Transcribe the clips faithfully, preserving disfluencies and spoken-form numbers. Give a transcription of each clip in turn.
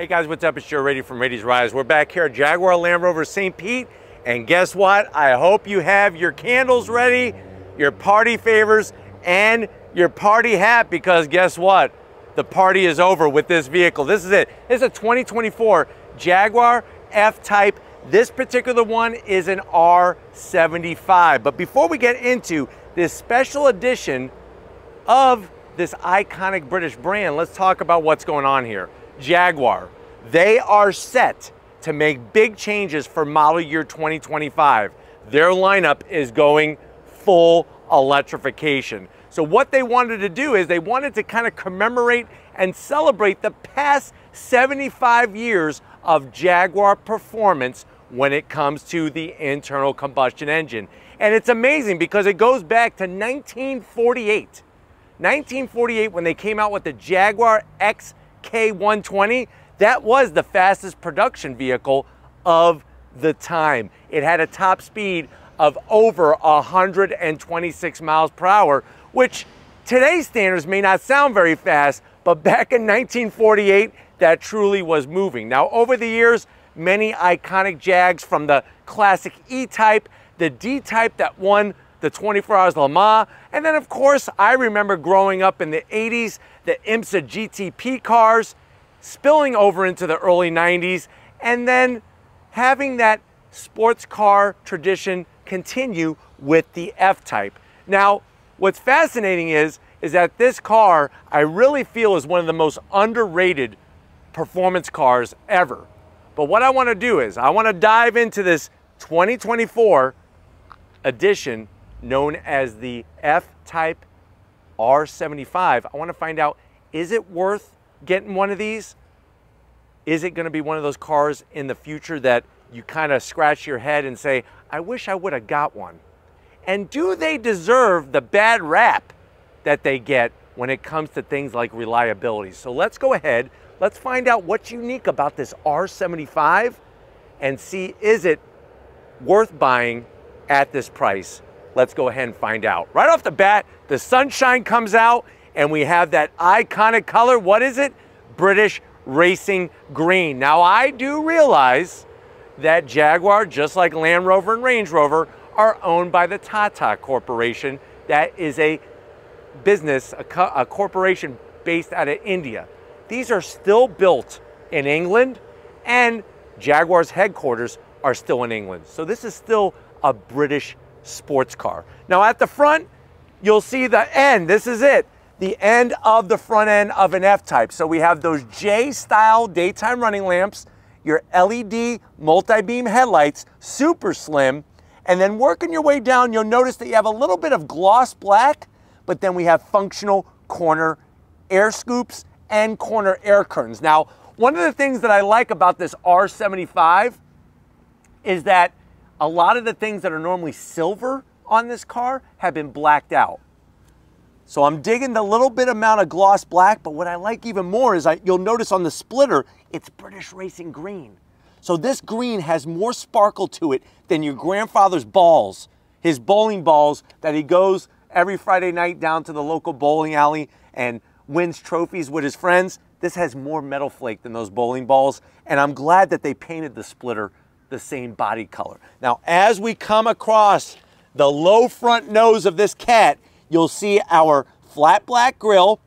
Hey guys, what's up? It's Joe Raiti from Raiti's Rides. We're back here at Jaguar Land Rover Saint Pete, and guess what? I hope you have your candles ready, your party favors, and your party hat, because guess what? The party is over with this vehicle. This is it. This is a twenty twenty-four Jaguar F-Type. This particular one is an R seventy-five. But before we get into this special edition of this iconic British brand, let's talk about what's going on here. Jaguar, they are set to make big changes for model year twenty twenty-five. Their lineup is going full electrification. So what they wanted to do is they wanted to kind of commemorate and celebrate the past seventy-five years of Jaguar performance when it comes to the internal combustion engine. And it's amazing because it goes back to nineteen forty-eight. nineteen forty-eight, when they came out with the Jaguar X K one twenty, that was the fastest production vehicle of the time. It had a top speed of over one hundred twenty-six miles per hour, which today's standards may not sound very fast, but back in nineteen forty-eight, that truly was moving. Now, over the years, many iconic Jags, from the classic E-Type, the D-Type that won the twenty-four hours Le Mans, and then of course, I remember growing up in the eighties, the IMSA G T P cars, spilling over into the early nineties, and then having that sports car tradition continue with the F-Type. Now, what's fascinating is, is that this car, I really feel, is one of the most underrated performance cars ever. But what I wanna do is, I wanna dive into this twenty twenty-four edition known as the F-Type R seventy-five. I want to find out, is it worth getting one of these? Is it going to be one of those cars in the future that you kind of scratch your head and say, I wish I would have got one? And do they deserve the bad rap that they get when it comes to things like reliability? So let's go ahead, let's find out what's unique about this R seventy-five and see, is it worth buying at this price? Let's go ahead and find out. Right off the bat, the sunshine comes out and we have that iconic color. What is it? British Racing green. Now, I do realize that Jaguar, just like Land Rover and Range Rover, are owned by the Tata Corporation. That is a business, a, co a corporation based out of India. These are still built in England, and Jaguar's headquarters are still in England. So this is still a British sports car. Now at the front, you'll see the end. This is it, the end of the front end of an F-Type. So we have those J-style daytime running lamps, your L E D multi-beam headlights, super slim, and then working your way down, you'll notice that you have a little bit of gloss black, but then we have functional corner air scoops and corner air curtains. Now, one of the things that I like about this R seventy-five is that a lot of the things that are normally silver on this car have been blacked out. So I'm digging the little bit amount of gloss black, but what I like even more is I, you'll notice on the splitter, it's British Racing green. So this green has more sparkle to it than your grandfather's balls, his bowling balls that he goes every Friday night down to the local bowling alley and wins trophies with his friends. This has more metal flake than those bowling balls, and I'm glad that they painted the splitter the same body color. Now, as we come across the low front nose of this cat, you'll see our flat black grille,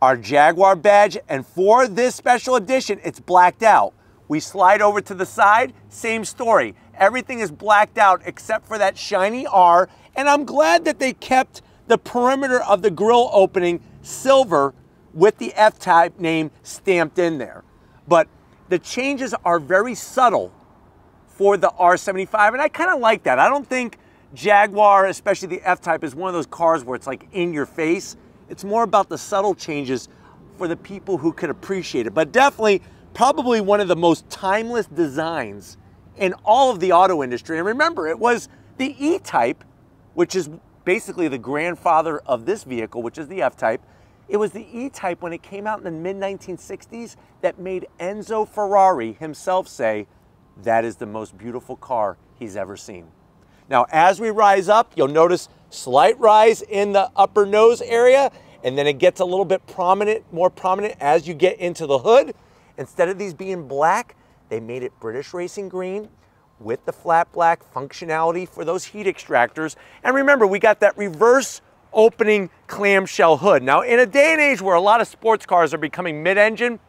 our Jaguar badge, and for this special edition, it's blacked out. We slide over to the side, same story. Everything is blacked out except for that shiny R, and I'm glad that they kept the perimeter of the grille opening silver with the F-Type name stamped in there. But the changes are very subtle for the R seventy-five, and I kind of like that. I don't think Jaguar, especially the F-Type, is one of those cars where it's like in your face. It's more about the subtle changes for the people who could appreciate it. But definitely, probably one of the most timeless designs in all of the auto industry. And remember, it was the E-Type, which is basically the grandfather of this vehicle, which is the F-Type. It was the E-Type, when it came out in the mid nineteen sixties, that made Enzo Ferrari himself say, that is the most beautiful car he's ever seen. Now, as we rise up, you'll notice slight rise in the upper nose area, and then it gets a little bit prominent, more prominent as you get into the hood. Instead of these being black, they made it British Racing green with the flat black functionality for those heat extractors. And remember, we got that reverse opening clamshell hood. Now, in a day and age where a lot of sports cars are becoming mid-engine,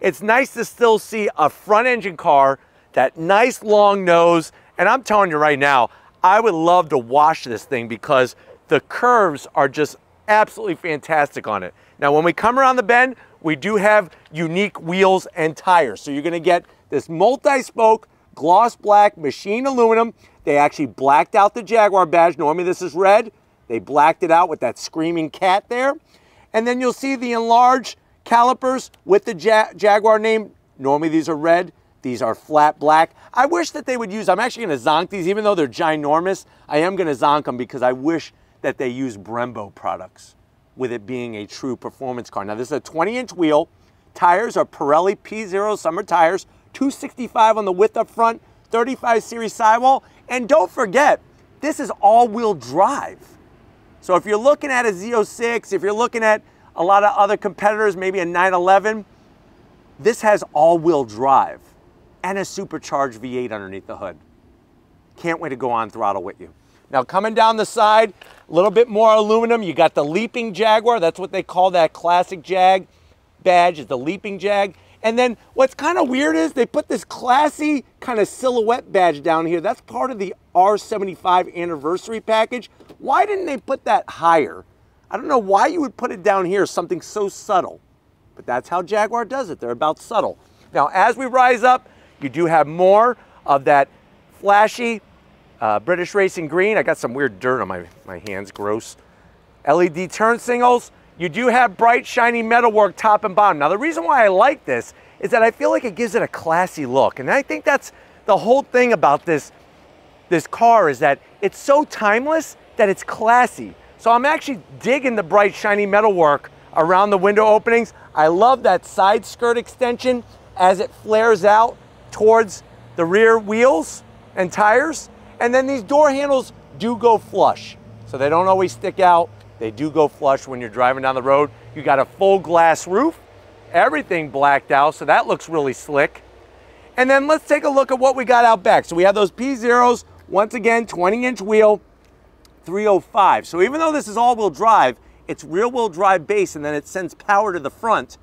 it's nice to still see a front engine car, that nice long nose. And I'm telling you right now, I would love to wash this thing because the curves are just absolutely fantastic on it. Now, when we come around the bend, we do have unique wheels and tires. So you're gonna get this multi-spoke, gloss black, machined aluminum. They actually blacked out the Jaguar badge. Normally this is red. They blacked it out with that screaming cat there. And then you'll see the enlarged calipers with the ja Jaguar name. Normally these are red. These are flat black. I wish that they would use, I'm actually gonna zonk these, even though they're ginormous, I am gonna zonk them because I wish that they use Brembo products with it being a true performance car. Now this is a twenty inch wheel. Tires are Pirelli P zero summer tires, two sixty-five on the width up front, thirty-five series sidewall. And don't forget, this is all wheel drive. So if you're looking at a Z oh six, if you're looking at a lot of other competitors, maybe a nine eleven, this has all wheel drive and a supercharged V eight underneath the hood. Can't wait to go on throttle with you. Now coming down the side, a little bit more aluminum. You got the Leaping Jaguar. That's what they call that classic Jag badge, is the Leaping Jag. And then what's kind of weird is they put this classy kind of silhouette badge down here. That's part of the R seventy-five anniversary package. Why didn't they put that higher? I don't know why you would put it down here, something so subtle. But that's how Jaguar does it. They're about subtle. Now as we rise up, you do have more of that flashy uh, British Racing green. I got some weird dirt on my, my hands, gross. L E D turn signals. You do have bright, shiny metalwork top and bottom. Now, the reason why I like this is that I feel like it gives it a classy look. And I think that's the whole thing about this, this car, is that it's so timeless that it's classy. So I'm actually digging the bright, shiny metalwork around the window openings. I love that side skirt extension as it flares out towards the rear wheels and tires. And then these door handles do go flush. So they don't always stick out. They do go flush when you're driving down the road. You got a full glass roof, everything blacked out. So that looks really slick. And then let's take a look at what we got out back. So we have those P zeros, once again, twenty inch wheel, three oh five. So even though this is all wheel drive, it's rear wheel drive base, and then it sends power to the front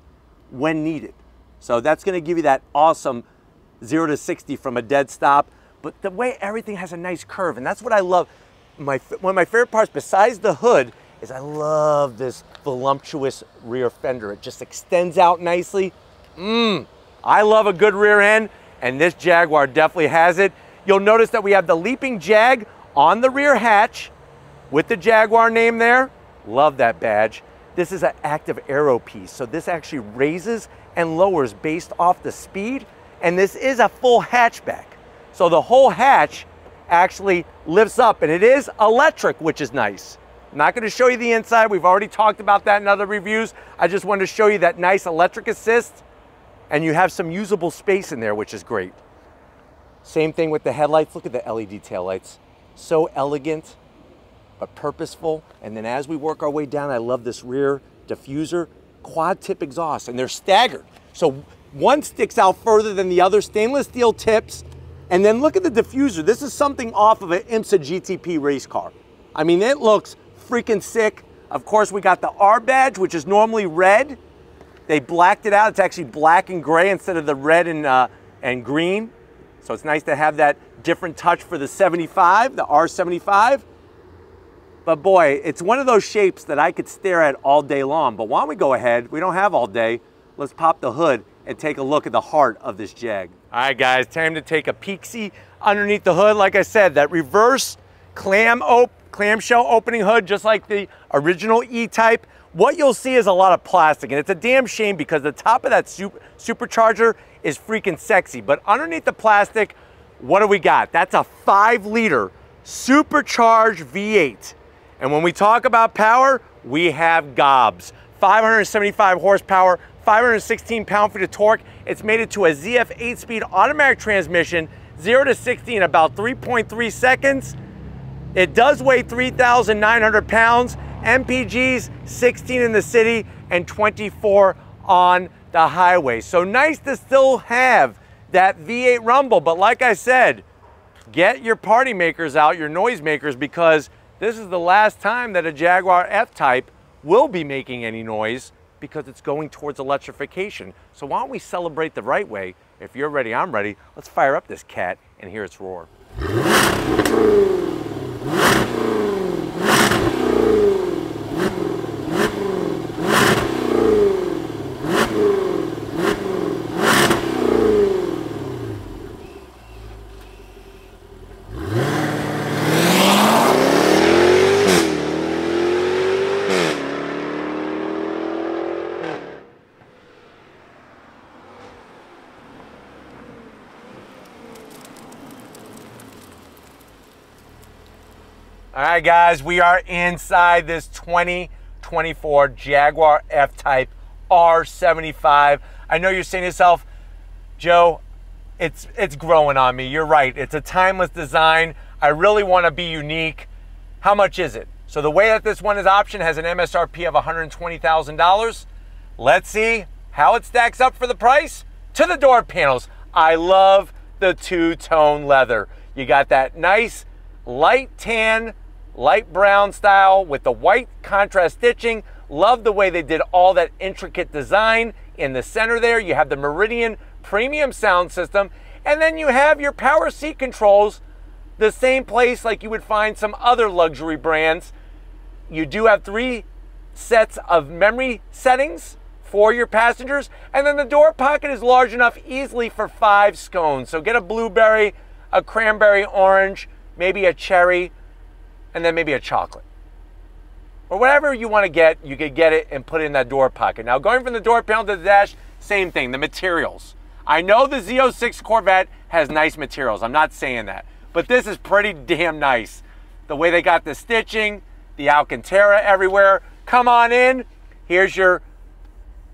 when needed. So that's gonna give you that awesome zero to sixty from a dead stop, but the way everything has a nice curve, and that's what I love. My, one of my favorite parts besides the hood is I love this voluptuous rear fender. It just extends out nicely. Mmm, I love a good rear end, and this Jaguar definitely has it. You'll notice that we have the Leaping Jag on the rear hatch with the Jaguar name there. Love that badge. This is an active aero piece, so this actually raises and lowers based off the speed. And this is a full hatchback. So the whole hatch actually lifts up, and it is electric, which is nice. I'm not gonna show you the inside. We've already talked about that in other reviews. I just wanted to show you that nice electric assist, and you have some usable space in there, which is great. Same thing with the headlights. Look at the L E D taillights. So elegant, but purposeful. And then as we work our way down, I love this rear diffuser, quad tip exhaust, and they're staggered. So one sticks out further than the other, stainless steel tips. And then look at the diffuser. This is something off of an IMSA G T P race car. I mean, it looks freaking sick. Of course, we got the R badge, which is normally red. They blacked it out. It's actually black and gray instead of the red and, uh, and green. So it's nice to have that different touch for the seventy-five, the R seventy-five. But boy, it's one of those shapes that I could stare at all day long. But why don't we go ahead? We don't have all day. Let's pop the hood and take a look at the heart of this Jag. All right, guys, time to take a peek-see underneath the hood. Like I said, that reverse clam op clamshell opening hood, just like the original E-Type. What you'll see is a lot of plastic, and it's a damn shame because the top of that super, supercharger is freaking sexy. But underneath the plastic, what do we got? That's a five liter supercharged V eight. And when we talk about power, we have gobs. five hundred seventy-five horsepower, five hundred sixteen pound-feet of torque. It's made it to a Z F eight speed automatic transmission, zero to sixty in about three point three seconds. It does weigh three thousand nine hundred pounds, M P Gs, sixteen in the city, and twenty-four on the highway. So nice to still have that V eight rumble, but like I said, get your party makers out, your noise makers, because this is the last time that a Jaguar F-Type will be making any noise, because it's going towards electrification. So why don't we celebrate the right way? If you're ready, I'm ready. Let's fire up this cat and hear its roar. All right, guys, we are inside this twenty twenty-four Jaguar F-Type R seventy-five. I know you're saying to yourself, Joe, it's, it's growing on me. You're right. It's a timeless design. I really want to be unique. How much is it? So the way that this one is optioned has an M S R P of one hundred twenty thousand dollars. Let's see how it stacks up for the price to the door panels. I love the two-tone leather. You got that nice light tan, light brown style with the white contrast stitching. Love the way they did all that intricate design. In the center there, you have the Meridian premium sound system, and then you have your power seat controls, the same place like you would find some other luxury brands. You do have three sets of memory settings for your passengers, and then the door pocket is large enough easily for five scones. So get a blueberry, a cranberry orange, maybe a cherry, and then maybe a chocolate. Or whatever you want to get, you could get it and put it in that door pocket. Now, going from the door panel to the dash, same thing, the materials. I know the Z oh six Corvette has nice materials. I'm not saying that. But this is pretty damn nice. The way they got the stitching, the Alcantara everywhere. Come on in. Here's your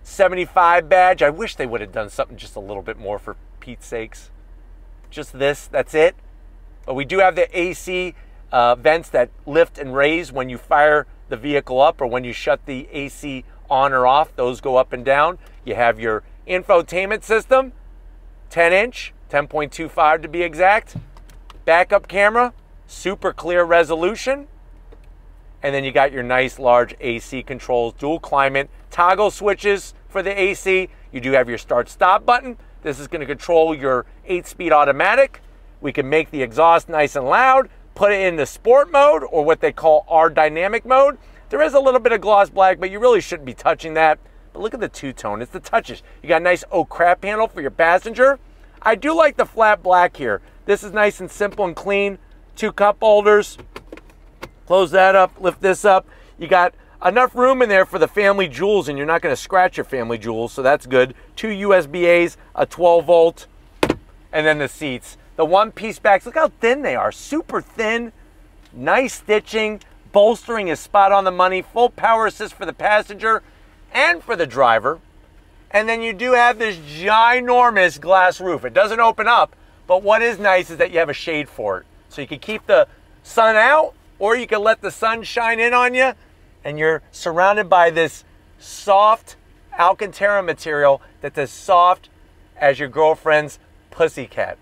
seventy-five badge. I wish they would have done something just a little bit more, for Pete's sakes. Just this, that's it. But we do have the A C uh, vents that lift and raise when you fire the vehicle up or when you shut the A C on or off. Those go up and down. You have your infotainment system, ten inch, ten point two five to be exact. Backup camera, super clear resolution. And then you got your nice large A C controls, dual climate, toggle switches for the A C. You do have your start-stop button. This is going to control your eight-speed automatic. We can make the exhaust nice and loud, put it in the sport mode or what they call our dynamic mode. There is a little bit of gloss black, but you really shouldn't be touching that. But look at the two-tone, it's the touches. You got a nice oh crap handle for your passenger. I do like the flat black here. This is nice and simple and clean. Two cup holders, close that up, lift this up. You got enough room in there for the family jewels, and you're not gonna scratch your family jewels, so that's good. Two U S B As, a twelve volt, and then the seats. The one-piece backs, look how thin they are, super thin, nice stitching, bolstering is spot on the money, full power assist for the passenger and for the driver. And then you do have this ginormous glass roof. It doesn't open up, but what is nice is that you have a shade for it. So you can keep the sun out, or you can let the sun shine in on you, and you're surrounded by this soft Alcantara material that's as soft as your girlfriend's pussycat.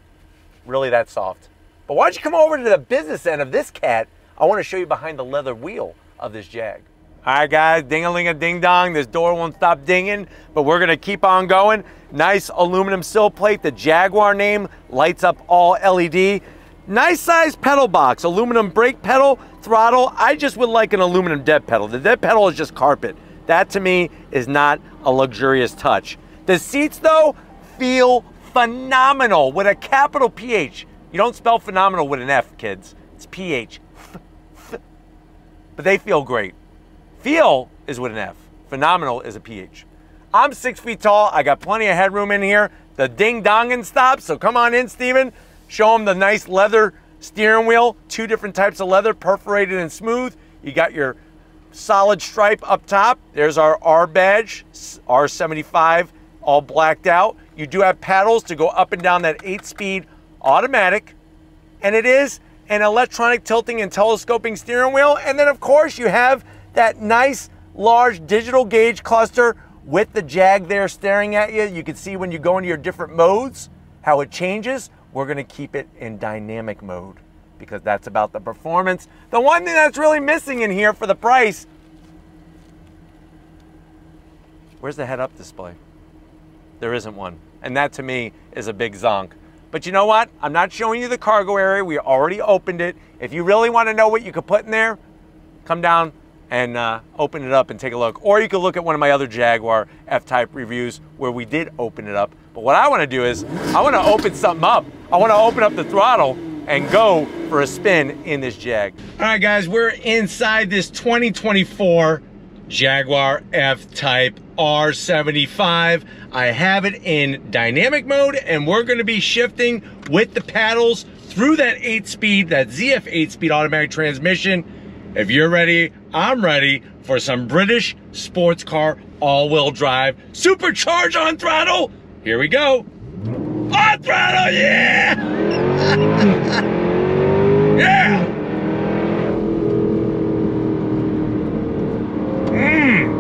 Really that soft. But why don't you come over to the business end of this cat? I want to show you behind the leather wheel of this Jag. All right, guys, ding-a-ling-a-ding-dong. This door won't stop dinging, but we're going to keep on going. Nice aluminum sill plate. The Jaguar name lights up all L E D. Nice size pedal box. Aluminum brake pedal, throttle. I just would like an aluminum dead pedal. The dead pedal is just carpet. That, to me, is not a luxurious touch. The seats, though, feel phenomenal with a capital P H. You don't spell phenomenal with an F, kids. It's P H. But they feel great. Feel is with an F. Phenomenal is a P H. I'm six feet tall. I got plenty of headroom in here. The ding-donging stops, so come on in, Stephen. Show them the nice leather steering wheel. Two different types of leather, perforated and smooth. You got your solid stripe up top. There's our R badge, R seventy-five, all blacked out. You do have paddles to go up and down that eight-speed automatic, and it is an electronic tilting and telescoping steering wheel. And then, of course, you have that nice large digital gauge cluster With the Jag there staring at you, you can see when you go into your different modes, how it changes. We're gonna keep it in dynamic mode because that's about the performance. The one thing that's really missing in here for the price, where's the head-up display? There isn't one. And that to me is a big zonk. But you know what? I'm not showing you the cargo area. We already opened it. If you really wanna know what you could put in there, come down and uh, open it up and take a look. Or you can look at one of my other Jaguar F-Type reviews where we did open it up. But what I wanna do is, I wanna open something up. I wanna open up the throttle and go for a spin in this Jag. All right guys, we're inside this twenty twenty-four Jaguar F-Type R seventy-five. I have it in dynamic mode and we're gonna be shifting with the paddles through that eight speed, that Z F eight speed automatic transmission. If you're ready, I'm ready for some British sports car all-wheel drive. Supercharge on throttle. Here we go. On throttle, yeah! Yeah! Mm.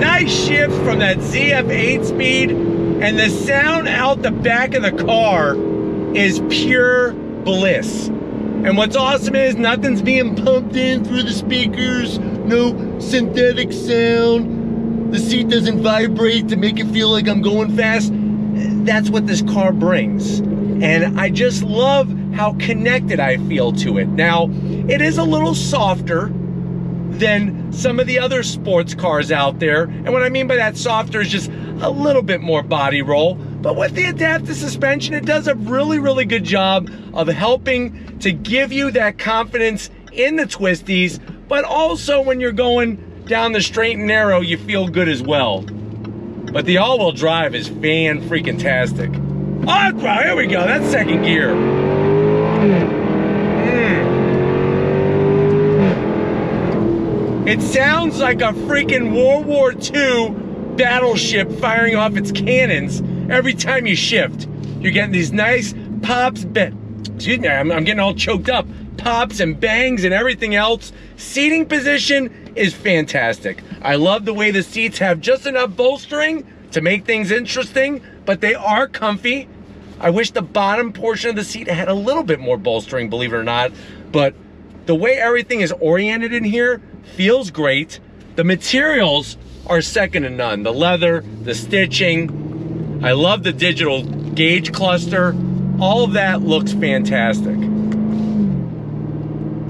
Nice shift from that Z F eight-speed, and the sound out the back of the car is pure bliss. And what's awesome is nothing's being pumped in through the speakers, no synthetic sound. The seat doesn't vibrate to make it feel like I'm going fast. That's what this car brings. And I just love how connected I feel to it. Now, it is a little softer than some of the other sports cars out there. And what I mean by that softer is just a little bit more body roll. But with the adaptive suspension, it does a really, really good job of helping to give you that confidence in the twisties, but also when you're going down the straight and narrow, you feel good as well. But the all-wheel drive is fan-freaking-tastic. Oh, wow, here we go, that's second gear. Mm. It sounds like a freaking World War Two battleship firing off its cannons. Every time you shift, you're getting these nice pops, excuse me, I'm, I'm getting all choked up. Pops and bangs and everything else. Seating position is fantastic. I love the way the seats have just enough bolstering to make things interesting, but they are comfy. I wish the bottom portion of the seat had a little bit more bolstering, believe it or not, but the way everything is oriented in here feels great. The materials are second to none. The leather, the stitching, I love the digital gauge cluster. All of that looks fantastic.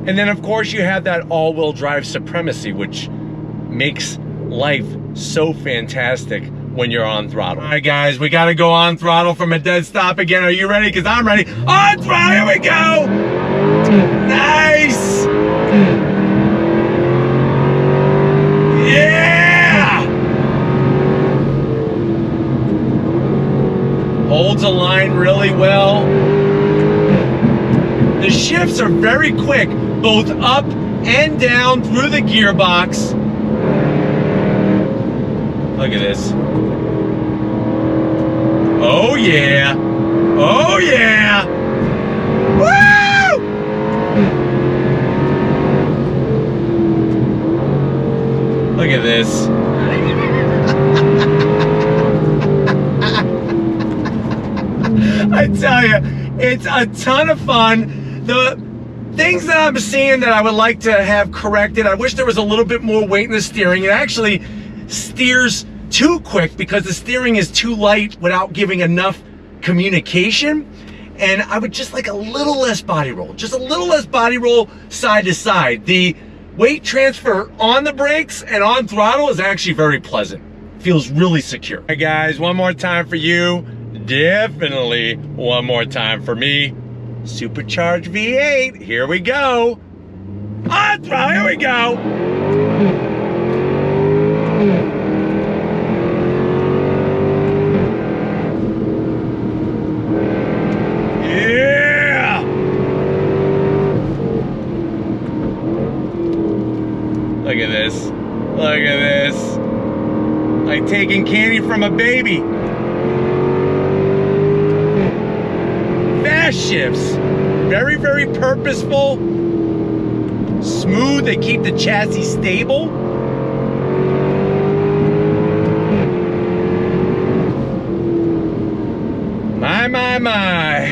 And then of course you have that all-wheel drive supremacy, which makes life so fantastic when you're on throttle. All right guys, we gotta go on throttle from a dead stop again. Are you ready? Cause I'm ready. On throttle, here we go. Nice. Yeah. Holds a line really well. The shifts are very quick, both up and down through the gearbox. Look at this. Oh yeah, oh yeah. Woo! Look at this. I tell you, it's a ton of fun. The things that I'm seeing that I would like to have corrected, I wish there was a little bit more weight in the steering. It actually steers too quick because the steering is too light without giving enough communication. And I would just like a little less body roll, just a little less body roll side to side. The weight transfer on the brakes and on throttle is actually very pleasant. Feels really secure. Hey guys, one more time for you. Definitely one more time for me. Supercharged V eight, here we go. On throttle, here we go. Yeah! Look at this, look at this. Like taking candy from a baby. Shifts, very, very purposeful. smooth, they keep the chassis stable. My, my, my.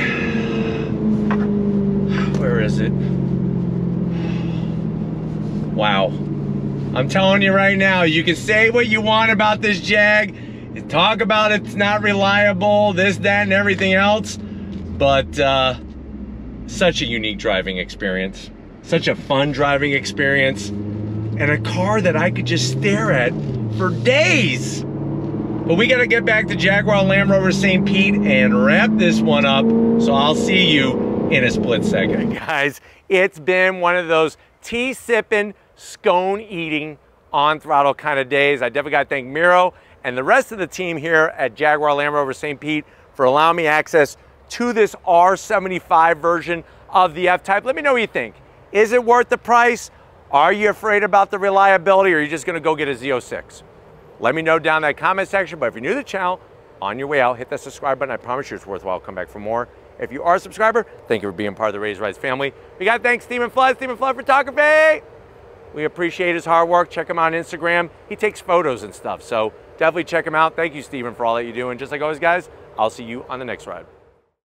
Where is it? Wow. I'm telling you right now, you can say what you want about this Jag, and talk about it's not reliable, this, that, and everything else, but uh, such a unique driving experience. Such a fun driving experience, and a car that I could just stare at for days. But we gotta get back to Jaguar Land Rover Saint Pete and wrap this one up, so I'll see you in a split second. Guys, it's been one of those tea sipping, scone eating, on throttle kind of days. I definitely gotta thank Miro and the rest of the team here at Jaguar Land Rover Saint Pete for allowing me access to this R seventy-five version of the F-Type. Let me know what you think. Is it worth the price? Are you afraid about the reliability, or are you just gonna go get a Z oh six? Let me know down in that comment section, but if you're new to the channel, on your way out, hit that subscribe button. I promise you it's worthwhile. Come back for more. If you are a subscriber, thank you for being part of the Raiti's Rides family. We gotta thank Stephen Flood, Stephen Flood Photography. We appreciate his hard work. Check him out on Instagram. He takes photos and stuff, so definitely check him out. Thank you, Stephen, for all that you do. And just like always, guys, I'll see you on the next ride.